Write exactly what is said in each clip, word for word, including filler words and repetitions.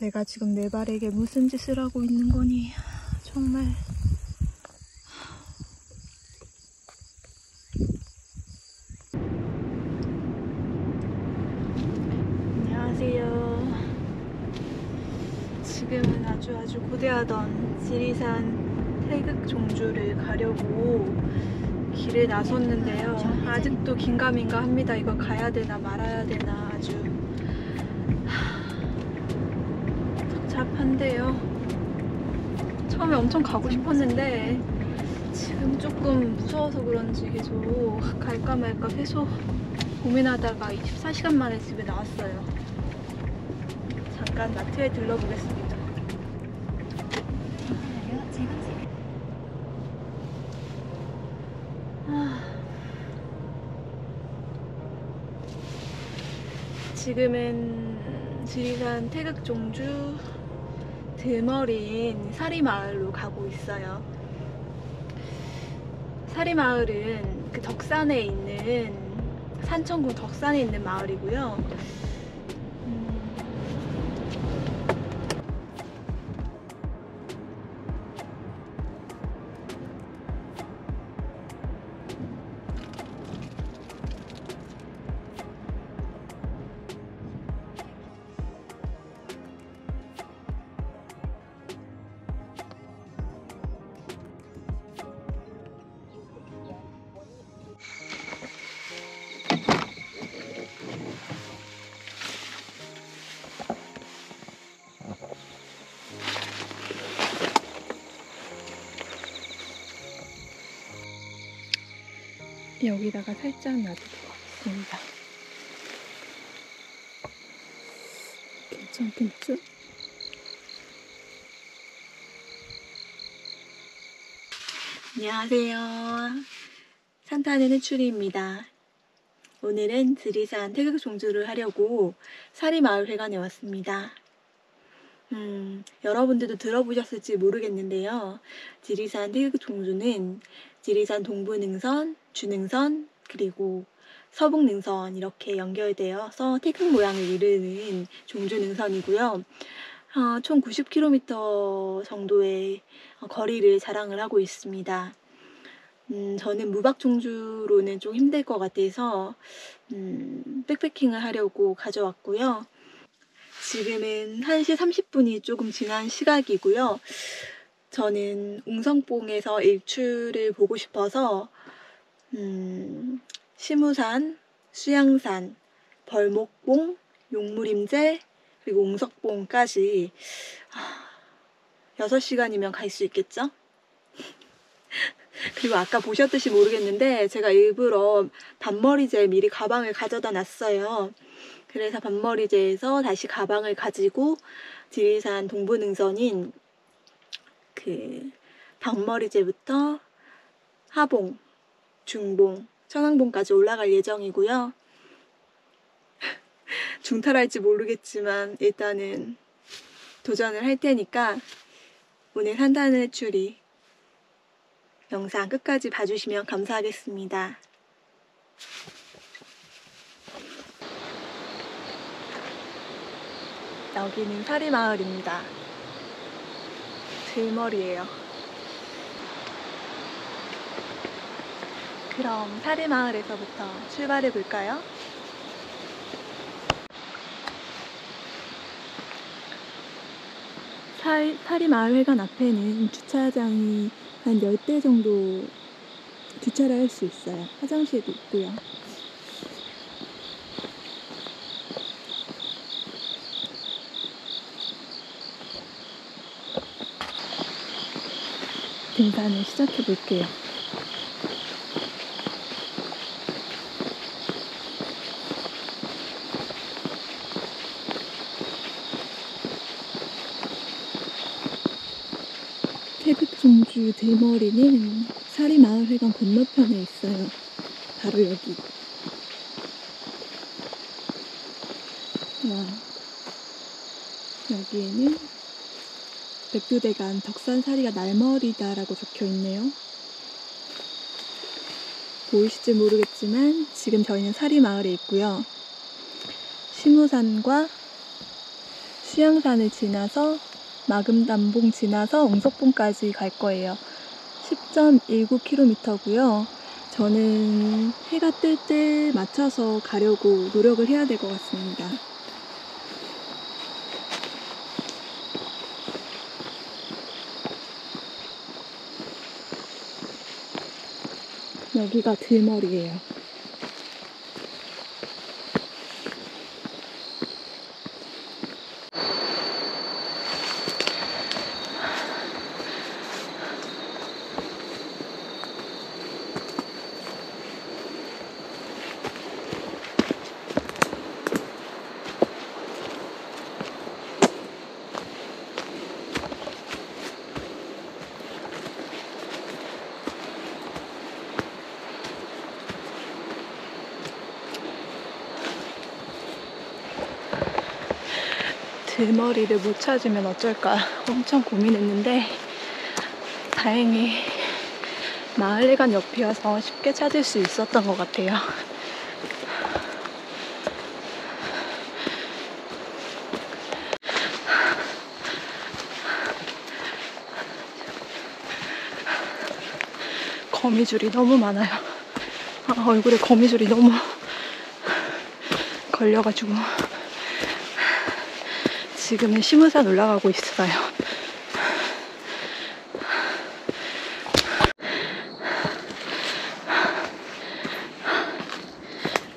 내가 지금 내 발에게 무슨 짓을 하고 있는 거니. 정말. 안녕하세요. 지금은 아주 아주 고대하던 지리산 태극종주를 가려고 길을 나섰는데요. 아직도 긴가민가 합니다. 이거 가야 되나 말아야 되나 아주 복잡한데요. 처음에 엄청 가고 싶었는데 지금 조금 무서워서 그런지 계속 갈까 말까 계속 고민하다가 이십사 시간 만에 집에 나왔어요. 잠깐 마트에 들러보겠습니다. 지금은 지리산 태극종주 들머리인 사리마을로 가고 있어요. 사리마을은 그 덕산에 있는 산청군 덕산에 있는 마을이고요. 음... 여기다가 살짝 놔두도록 하겠습니다. 괜찮겠죠? 안녕하세요. 산타는 해추리입니다. 오늘은 지리산 태극종주를 하려고 사리마을회관에 왔습니다. 음, 여러분들도 들어보셨을지 모르겠는데요. 지리산 태극종주는 지리산 동부능선, 주능선, 그리고 서북능선 이렇게 연결되어서 태극 모양을 이루는 종주능선이고요. 어, 총 구십 킬로미터 정도의 거리를 자랑을 하고 있습니다. 음, 저는 무박종주로는 좀 힘들 것 같아서 음, 백패킹을 하려고 가져왔고요. 지금은 한 시 삼십 분이 조금 지난 시각이고요. 저는 웅석봉에서 일출을 보고 싶어서 음, 시무산, 수양산, 벌목봉, 용무림재, 그리고 웅석봉까지 여섯 시간이면 갈 수 있겠죠? 그리고 아까 보셨듯이 모르겠는데 제가 일부러 밤머리재 미리 가방을 가져다 놨어요. 그래서 밤머리재에서 다시 가방을 가지고 지리산 동부능선인 그 밤머리재부터 하봉, 중봉, 천왕봉까지 올라갈 예정이고요. 중탈할지 모르겠지만 일단은 도전을 할 테니까 오늘 산타는 해추리 영상 끝까지 봐주시면 감사하겠습니다. 여기는 사리마을입니다. 들머리예요. 그럼 사리마을에서부터 출발해 볼까요? 사리마을회관 앞에는 주차장이 한 열 대 정도 주차를 할 수 있어요. 화장실도 있고요. 등산을 시작해 볼게요. 태극종주 들머리는 사리마을회관 건너편에 있어요. 바로 여기. 와, 여기에는 백두대간 덕산사리가 날머리다라고 적혀있네요. 보이실지 모르겠지만 지금 저희는 사리마을에 있고요. 시무산과 수양산을 지나서 마근담봉 지나서 웅석봉까지 갈 거예요. 십 점 일구 킬로미터고요. 저는 해가 뜰 때 맞춰서 가려고 노력을 해야 될 것 같습니다. 여기가 들머리예요. 들머리를 못 찾으면 어쩔까 엄청 고민했는데 다행히 마을회관 옆이어서 쉽게 찾을 수 있었던 것 같아요. 거미줄이 너무 많아요. 아, 얼굴에 거미줄이 너무 걸려가지고 지금은 시무산 올라가고 있어요.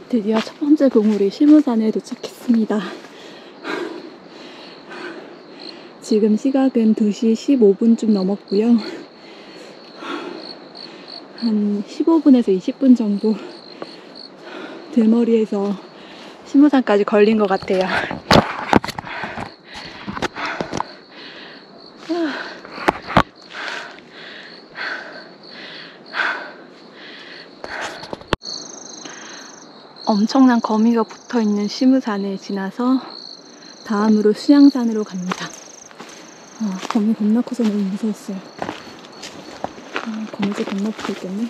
드디어 첫 번째 봉우리 시무산에 도착했습니다. 지금 시각은 두 시 십오 분쯤 넘었고요. 한 십오 분에서 이십 분 정도 들머리에서 시무산까지 걸린 것 같아요. 엄청난 거미가 붙어있는 시무산을 지나서 다음으로 수양산으로 갑니다. 아, 거미 겁나 커서 너무 무서웠어요. 아, 거미줄 겁나 붙어있겠네.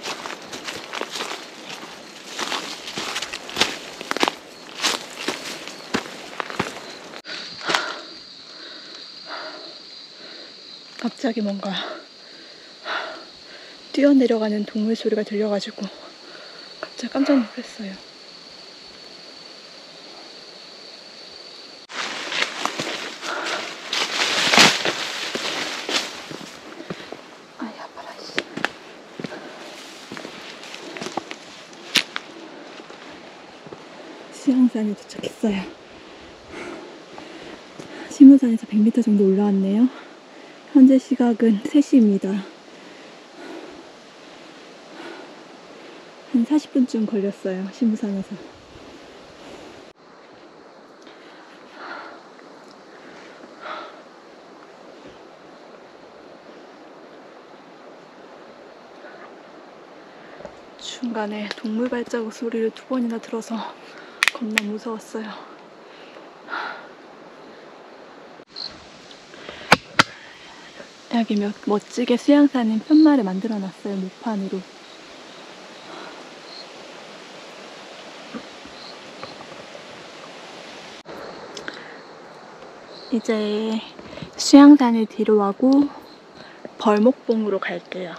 갑자기 뭔가 뛰어내려가는 동물 소리가 들려가지고 갑자기 깜짝 놀랐어요. 수양산에 도착했어요. 시무산에서 백 미터 정도 올라왔네요. 현재 시각은 세 시입니다. 한 사십 분쯤 걸렸어요. 시무산에서. 중간에 동물 발자국 소리를 두 번이나 들어서 겁나 무서웠어요. 여기 몇, 멋지게 수양산인 편마를 만들어놨어요. 목판으로. 이제 수양산을 뒤로 하고 벌목봉으로 갈게요.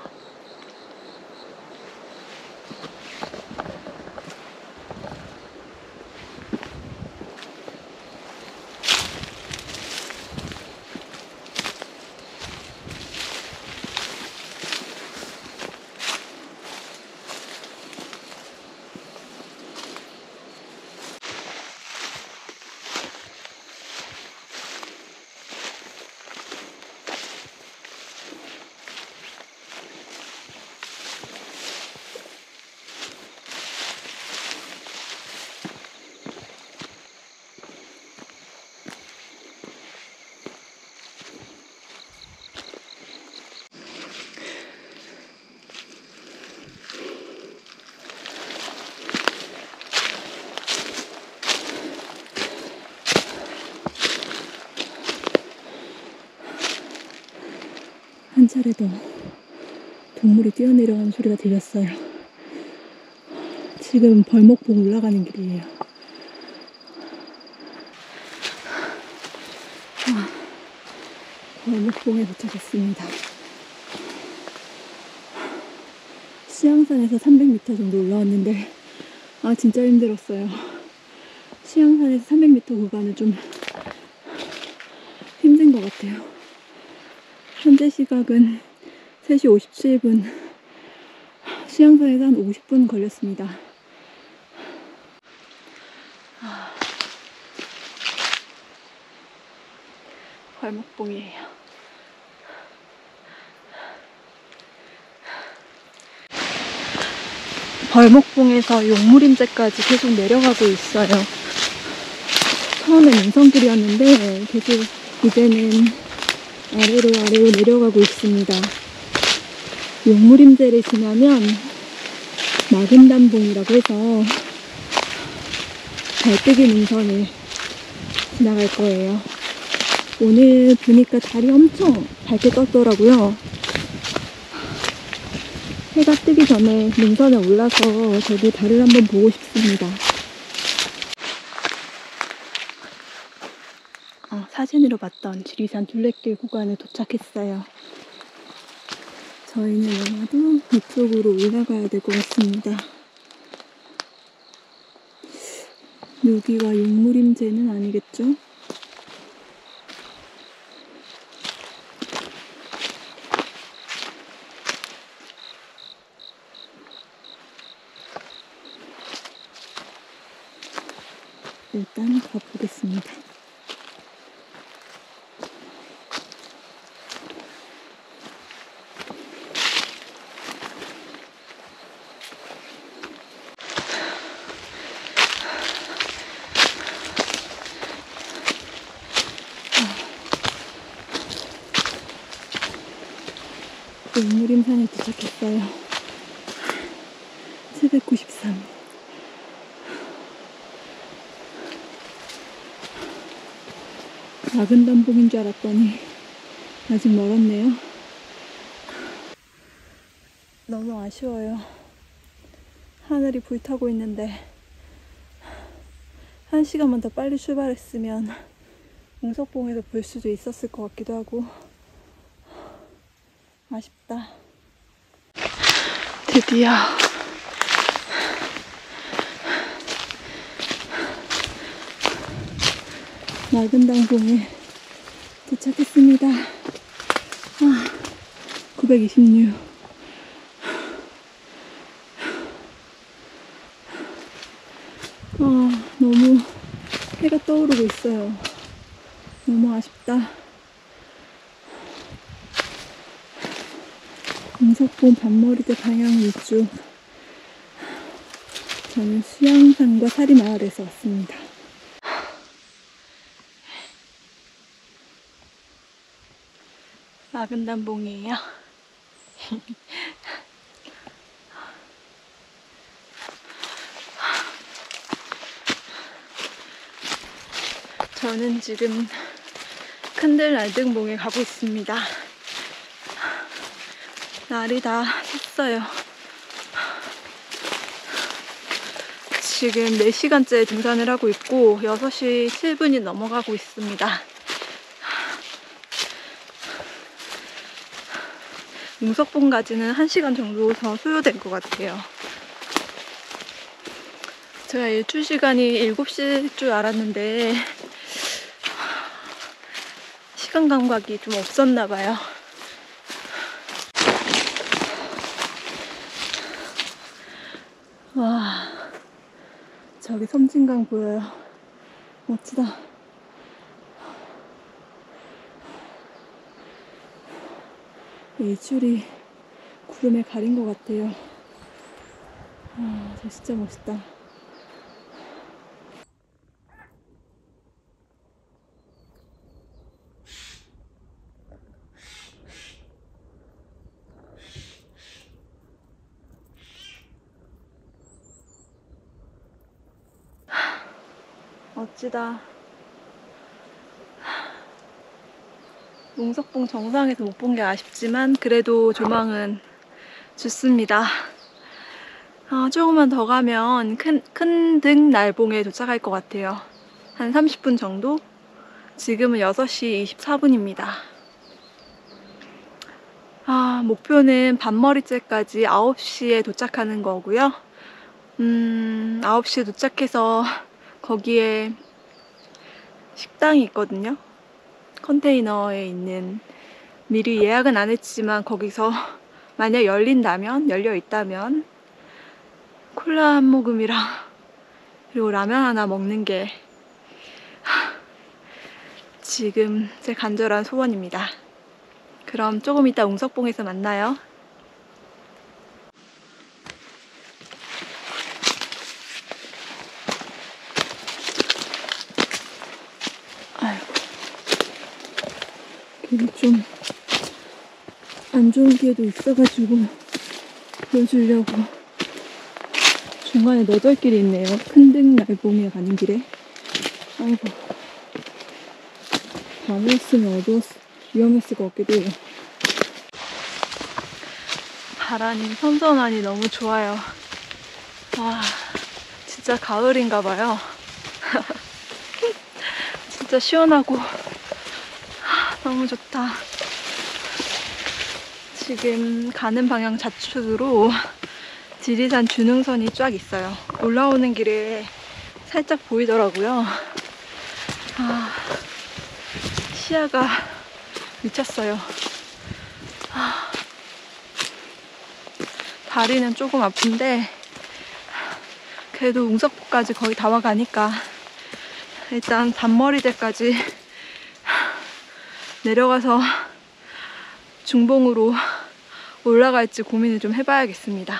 한 차례도 동물이 뛰어내려가는 소리가 들렸어요. 지금 벌목봉 올라가는 길이에요. 벌목봉에 도착했습니다. 수양산에서 삼백 미터 정도 올라왔는데 아 진짜 힘들었어요. 수양산에서 삼백 미터 구간은 좀 힘든 것 같아요. 현재 시각은 세 시 오십칠 분, 수양산에서 한 오십 분 걸렸습니다. 벌목봉이에요. 벌목봉에서 용무림재까지 계속 내려가고 있어요. 처음엔 인성길이었는데 계속 이제는 아래로 아래로 내려가고 있습니다. 용무림재를 지나면 마근담봉이라고 해서 달뜨기 능선을 지나갈 거예요. 오늘 보니까 달이 엄청 밝게 떴더라고요. 해가 뜨기 전에 능선에 올라서 저도 달을 한번 보고 싶습니다. 어, 사진으로 봤던 지리산 둘레길 구간에 도착했어요. 저희는 아마도 이쪽으로 올라가야 될 것 같습니다. 여기가 용무림재는 아니겠죠? 일단 가보겠습니다. 용무림산에 도착했어요. 칠백구십삼. 작은 담봉인 줄 알았더니 아직 멀었네요. 너무 아쉬워요. 하늘이 불타고 있는데 한 시간만 더 빨리 출발했으면 웅석봉에서 볼 수도 있었을 것 같기도 하고 아쉽다. 드디어 마근담봉에 도착했습니다. 아, 구백이십육. 아, 너무 해가 떠오르고 있어요. 너무 아쉽다. 웅석봉 밤머리재 방향 이쪽. 저는 수양산과 사리마을에서 왔습니다. 마근담봉이에요. 저는 지금 큰들 날등봉에 가고 있습니다. 날이 다 섰어요. 지금 네 시간째 등산을 하고 있고 여섯 시 칠 분이 넘어가고 있습니다. 웅석봉까지는 한 시간 정도 더 소요될 것 같아요. 제가 일출 시간이 일곱 시일 줄 알았는데 시간 감각이 좀 없었나 봐요. 와, 저기 섬진강 보여요. 멋지다. 일출이 구름에 가린 것 같아요. 아, 진짜 멋있다. 멋지다. 웅석봉 정상에서 못 본 게 아쉽지만 그래도 조망은 좋습니다. 아, 조금만 더 가면 큰, 큰 등날봉에 도착할 것 같아요. 한 삼십 분 정도? 지금은 여섯 시 이십사 분입니다. 아, 목표는 밤머리재까지 아홉 시에 도착하는 거고요. 음, 아홉 시에 도착해서 거기에 식당이 있거든요. 컨테이너에 있는, 미리 예약은 안 했지만 거기서 만약 열린다면, 열려 있다면 콜라 한 모금이랑 그리고 라면 하나 먹는 게 지금 제 간절한 소원입니다. 그럼 조금 이따 웅석봉에서 만나요. 길이 좀 안 좋은 기회도 있어가지고 보여주려고 중간에 너덜길이 있네요. 큰등 날봉에 가는 길에. 아이고, 밤이었으면 어두웠을, 위험했을 것 같기도 해요. 바람이, 선선하니 너무 좋아요. 와, 진짜 가을인가봐요. 진짜 시원하고 너무 좋다. 지금 가는 방향 좌측으로 지리산 주능선이 쫙 있어요. 올라오는 길에 살짝 보이더라고요. 아, 시야가 미쳤어요. 아, 다리는 조금 아픈데 그래도 웅석봉까지 거의 다 와가니까 일단 밤머리재까지 내려가서 중봉으로 올라갈지 고민을 좀 해봐야겠습니다.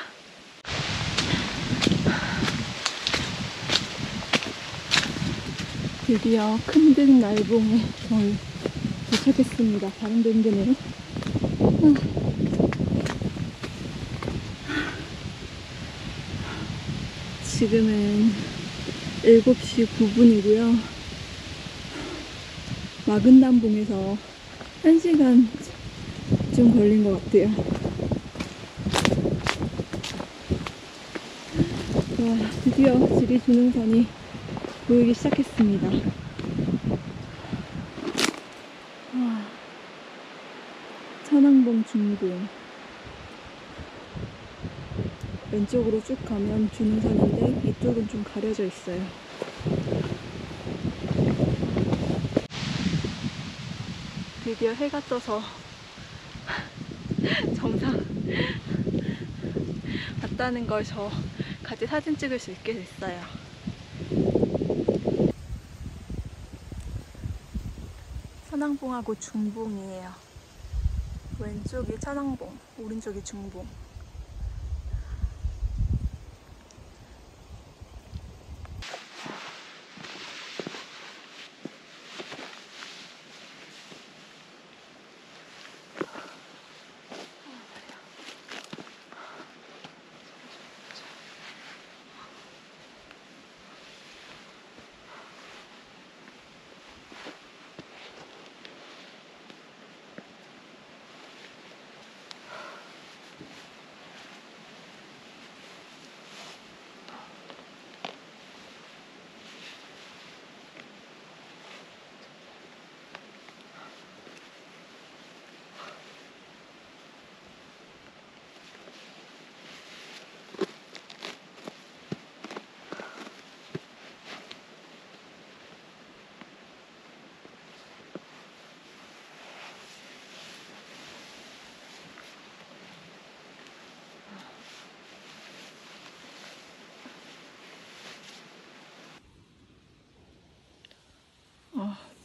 드디어 큰등 날봉에 저희 도착했습니다. 바람도 힘드네요. 지금은 일곱 시 구 분이고요. 마근담봉에서 한 시간 좀 걸린 것 같아요. 와, 드디어 지리주능선이 보이기 시작했습니다. 와, 천왕봉 중봉 왼쪽으로 쭉 가면 주능선인데 이쪽은 좀 가려져 있어요. 드디어 해가 떠서 정상 왔다는 걸 저 같이 사진 찍을 수 있게 됐어요. 천왕봉하고 중봉이에요. 왼쪽이 천왕봉, 오른쪽이 중봉.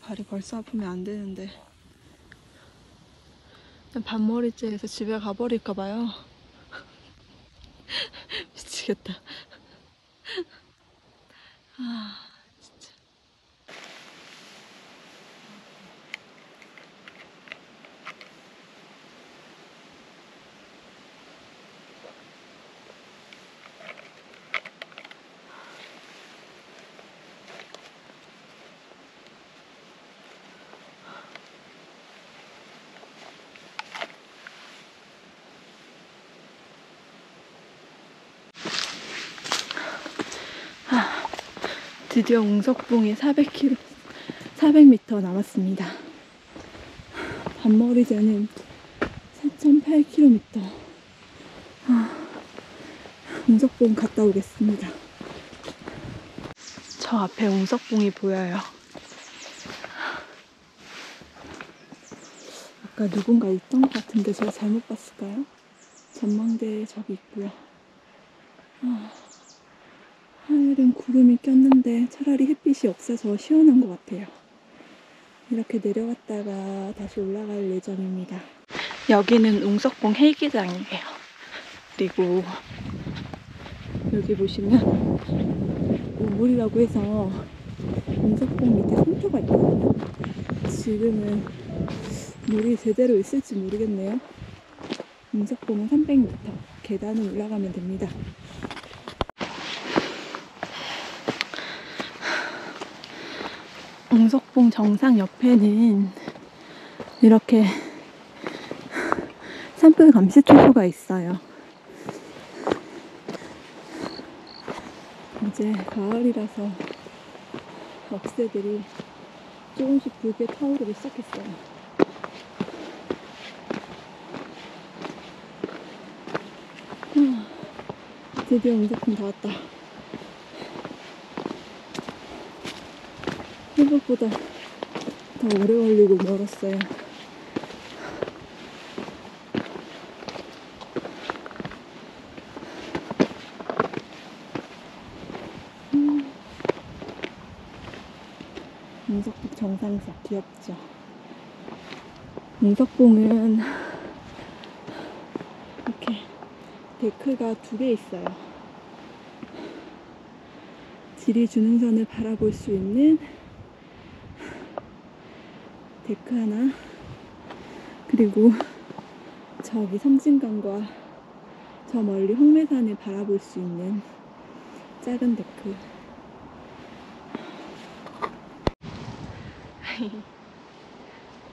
발이 벌써 아프면 안 되는데 밤머리째에서 집에 가버릴까봐요. 미치겠다. 아, 진짜. 드디어 웅석봉이 사백 킬로미터, 사백 미터 남았습니다. 밤머리재는 사 점 팔 킬로미터. 아, 웅석봉 갔다 오겠습니다. 저 앞에 웅석봉이 보여요. 아까 누군가 있던 것 같은데 제가 잘못 봤을까요? 전망대에 저기 있고요. 아, 하늘은 구름이 꼈는데 차라리 햇빛이 없어서 시원한 것 같아요. 이렇게 내려갔다가 다시 올라갈 예정입니다. 여기는 웅석봉 헬기장이에요. 그리고 여기 보시면 우물이라고 해서 웅석봉 밑에 상표가 있거든요. 지금은 물이 제대로 있을지 모르겠네요. 웅석봉은 삼백 미터 계단을 올라가면 됩니다. 웅석봉 정상 옆에는 이렇게 산불 감시 초소가 있어요. 이제 가을이라서 억새들이 조금씩 붉게 타오르기 시작했어요. 드디어 웅석봉 다 왔다. 생각보다 더 오래 걸리고 멀었어요. 음. 웅석봉 정상석 귀엽죠? 웅석봉은 이렇게 데크가 두 개 있어요. 지리주능선을 바라볼 수 있는 데크 하나, 그리고 저기 섬진강과 저 멀리 홍매산을 바라볼 수 있는 작은 데크.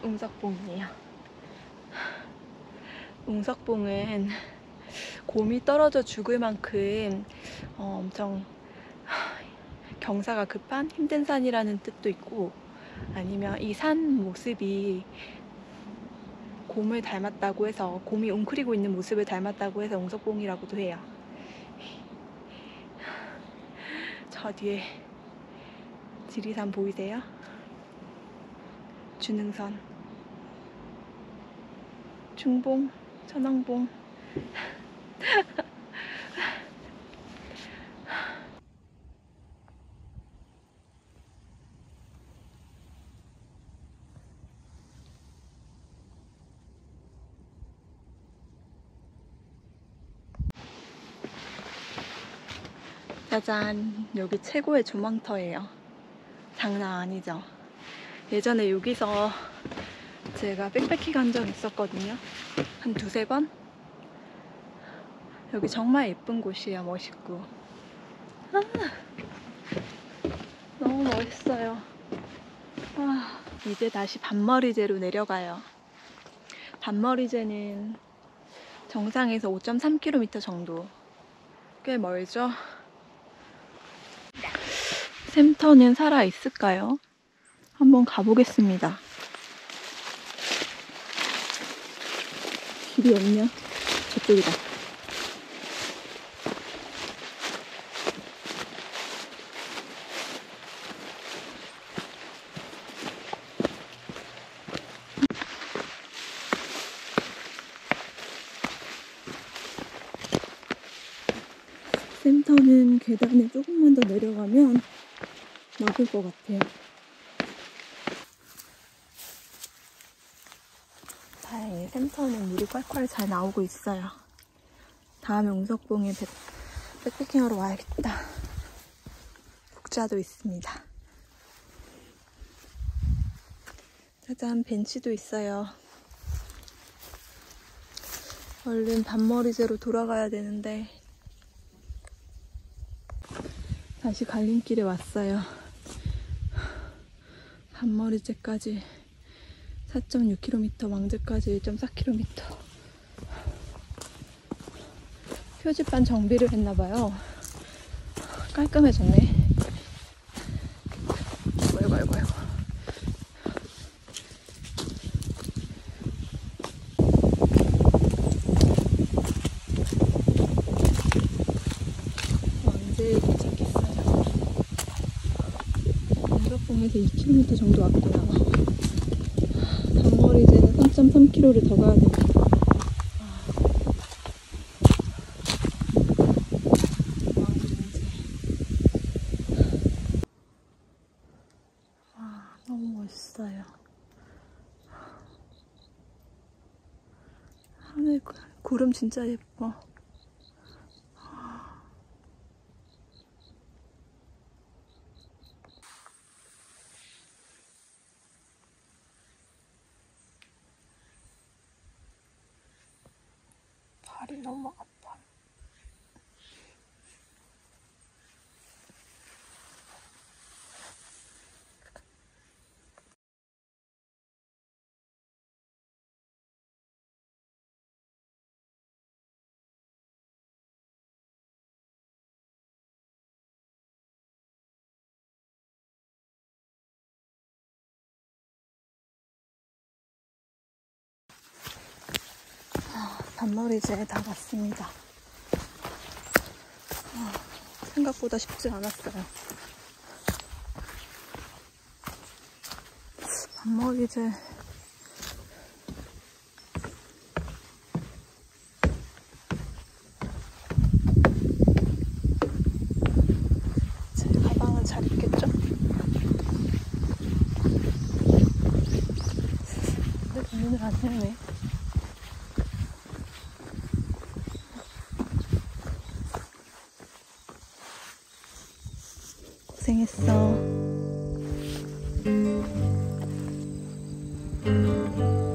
웅석봉이에요. 웅석봉은 곰이 떨어져 죽을 만큼 어, 엄청 경사가 급한 힘든 산이라는 뜻도 있고, 아니면 이 산 모습이 곰을 닮았다고 해서, 곰이 웅크리고 있는 모습을 닮았다고 해서 웅석봉이라고도 해요. 저 뒤에 지리산 보이세요? 주능선, 중봉, 천왕봉. 짜잔, 여기 최고의 조망터예요. 장난 아니죠? 예전에 여기서 제가 백패킹 한 적 있었거든요. 한 두세 번? 여기 정말 예쁜 곳이에요. 멋있고. 아, 너무 멋있어요. 아, 이제 다시 밤머리재로 내려가요. 밤머리재는 정상에서 오 점 삼 킬로미터 정도. 꽤 멀죠? 샘터는 살아있을까요? 한번 가보겠습니다. 길이 없냐? 저쪽이다. 샘터는 계단에 조금만 더 내려가면 막을 것 같아요. 다행히 센터는 물이 콸콸 잘 나오고 있어요. 다음에 웅석봉에 백패킹하러 와야겠다. 국자도 있습니다. 짜잔, 벤치도 있어요. 얼른 밤머리재로 돌아가야 되는데 다시 갈림길에 왔어요. 밤머리재까지 사 점 육 킬로미터, 왕재까지 일 점 사 킬로미터. 표지판 정비를 했나봐요. 깔끔해졌네. 아이고 아이고 아이고. 이 킬로미터 정도 왔고요. 밤머리재는 삼 점 삼 킬로미터를 더 가야 됩니다. 하늘 구름 진짜 예뻐. 발이 너무 아파. 밤머리재에 다 갔습니다. 아, 생각보다 쉽지 않았어요. 밤머리재 제 가방은 잘 있겠죠? 근데 문을 안 열네. 고생했어.